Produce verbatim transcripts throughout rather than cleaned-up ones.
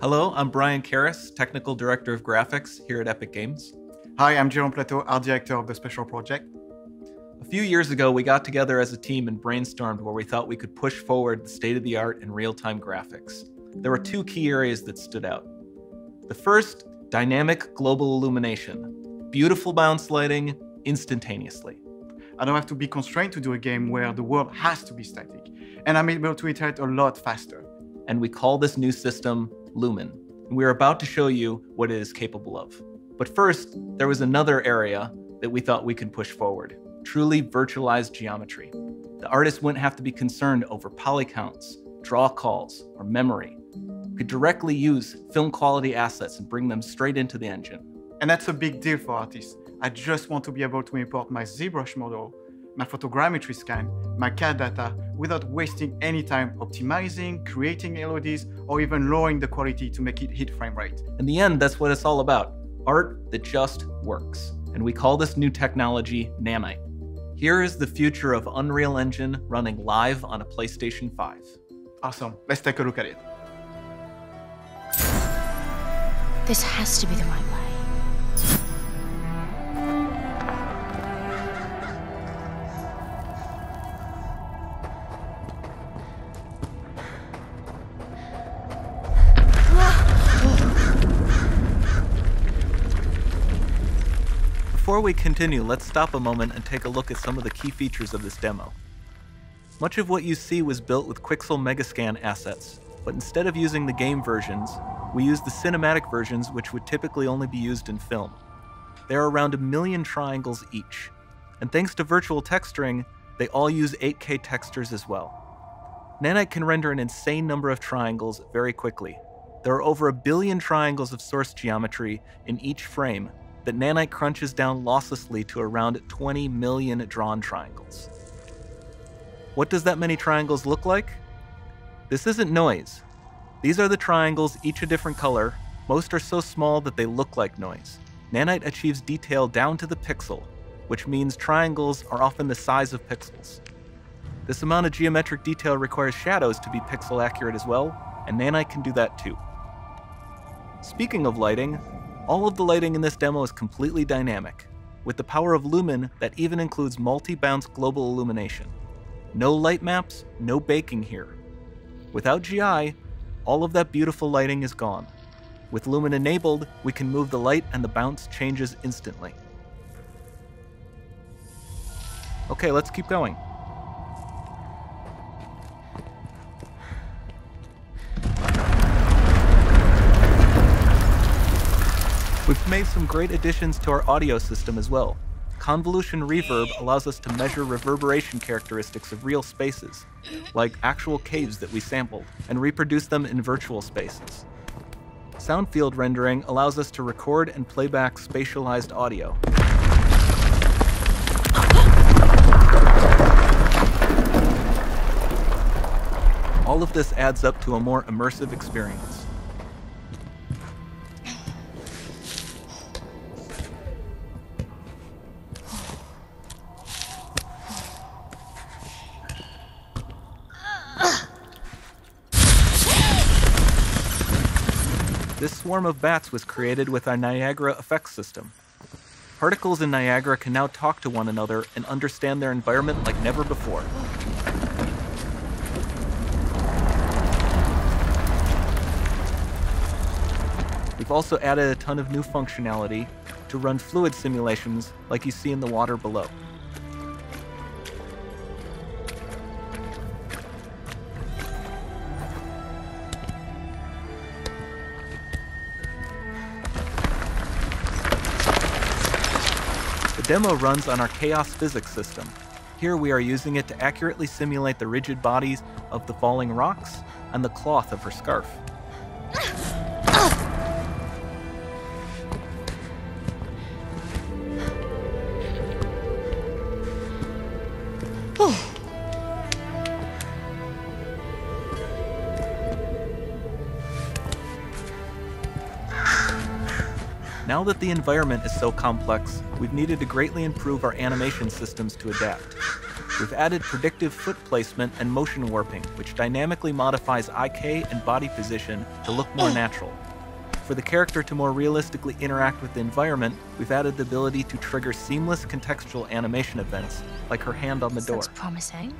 Hello, I'm Brian Karras, Technical Director of Graphics here at Epic Games. Hi, I'm Jérôme Plateau, Art Director of the Special Project. A few years ago, we got together as a team and brainstormed where we thought we could push forward the state-of-the-art in real-time graphics. There were two key areas that stood out. The first, dynamic global illumination. Beautiful bounce lighting, instantaneously. I don't have to be constrained to do a game where the world has to be static, and I'm able to iterate a lot faster. And we call this new system Lumen. We're about to show you what it is capable of. But first, there was another area that we thought we could push forward, truly virtualized geometry. The artists wouldn't have to be concerned over poly counts, draw calls, or memory. We could directly use film quality assets and bring them straight into the engine. And that's a big deal for artists. I just want to be able to import my ZBrush model, my photogrammetry scan, my C A D data, without wasting any time optimizing, creating L O Ds, or even lowering the quality to make it hit frame rate. In the end, that's what it's all about. Art that just works. And we call this new technology Nanite. Here is the future of Unreal Engine running live on a PlayStation five. Awesome, let's take a look at it. This has to be the right way. Before we continue, let's stop a moment and take a look at some of the key features of this demo. Much of what you see was built with Quixel Megascan assets, but instead of using the game versions, we used the cinematic versions, which would typically only be used in film. There are around a million triangles each, and thanks to virtual texturing, they all use eight K textures as well. Nanite can render an insane number of triangles very quickly. There are over a billion triangles of source geometry in each frame, that Nanite crunches down losslessly to around twenty million drawn triangles. What does that many triangles look like? This isn't noise. These are the triangles, each a different color. Most are so small that they look like noise. Nanite achieves detail down to the pixel, which means triangles are often the size of pixels. This amount of geometric detail requires shadows to be pixel accurate as well, and Nanite can do that too. Speaking of lighting, all of the lighting in this demo is completely dynamic. With the power of Lumen, that even includes multi-bounce global illumination. No light maps, no baking here. Without G I, all of that beautiful lighting is gone. With Lumen enabled, we can move the light and the bounce changes instantly. Okay, let's keep going. We've made some great additions to our audio system as well. Convolution reverb allows us to measure reverberation characteristics of real spaces, like actual caves that we sampled, and reproduce them in virtual spaces. Sound field rendering allows us to record and playback spatialized audio. All of this adds up to a more immersive experience. This swarm of bats was created with our Niagara effects system. Particles in Niagara can now talk to one another and understand their environment like never before. We've also added a ton of new functionality to run fluid simulations like you see in the water below. The demo runs on our Chaos physics system. Here we are using it to accurately simulate the rigid bodies of the falling rocks and the cloth of her scarf. Now that the environment is so complex, we've needed to greatly improve our animation systems to adapt. We've added predictive foot placement and motion warping, which dynamically modifies I K and body position to look more natural. For the character to more realistically interact with the environment, we've added the ability to trigger seamless contextual animation events, like her hand on the door. That's promising.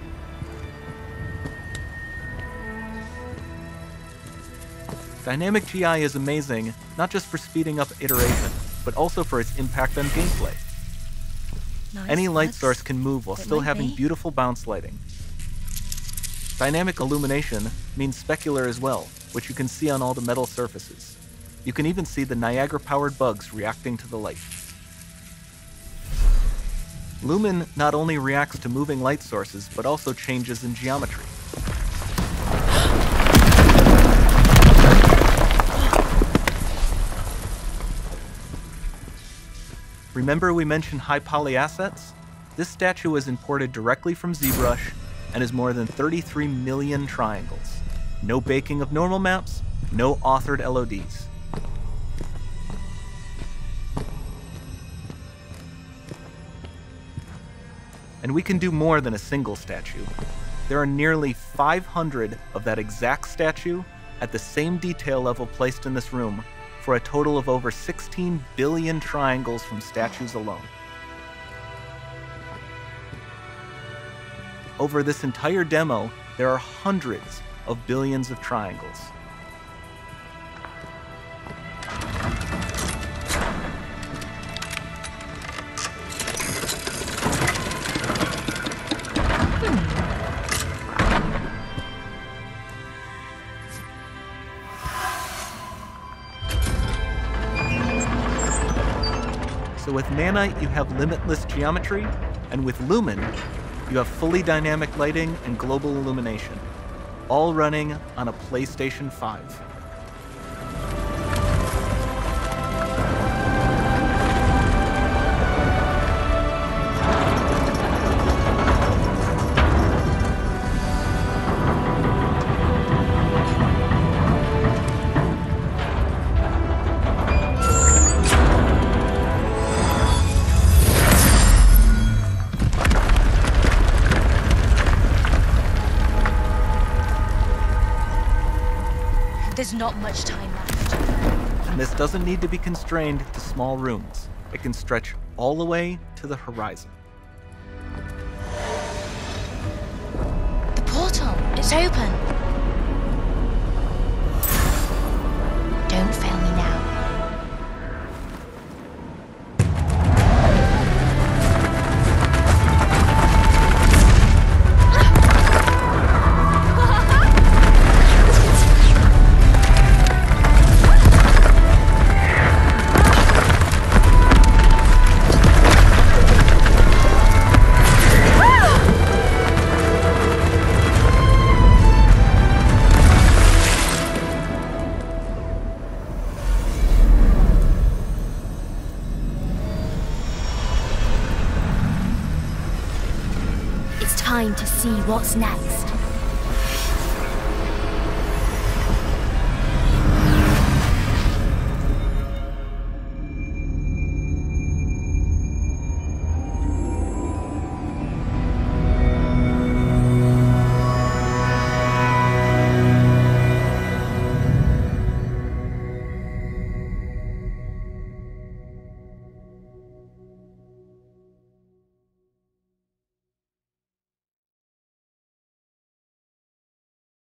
Dynamic G I is amazing, not just for speeding up iteration, but also for its impact on gameplay. Nice. Any light source can move while still having beautiful bounce lighting. Dynamic illumination means specular as well, which you can see on all the metal surfaces. You can even see the Niagara-powered bugs reacting to the light. Lumen not only reacts to moving light sources, but also changes in geometry. Remember we mentioned high poly assets? This statue was imported directly from ZBrush and is more than thirty-three million triangles. No baking of normal maps, no authored L O Ds. And we can do more than a single statue. There are nearly five hundred of that exact statue at the same detail level placed in this room, for a total of over sixteen billion triangles from statues alone. Over this entire demo, there are hundreds of billions of triangles. So with Nanite, you have limitless geometry, and with Lumen, you have fully dynamic lighting and global illumination, all running on a PlayStation five. There's not much time left. And this doesn't need to be constrained to small rooms. It can stretch all the way to the horizon. The portal, it's open. Don't fail me now. Time to see what's next.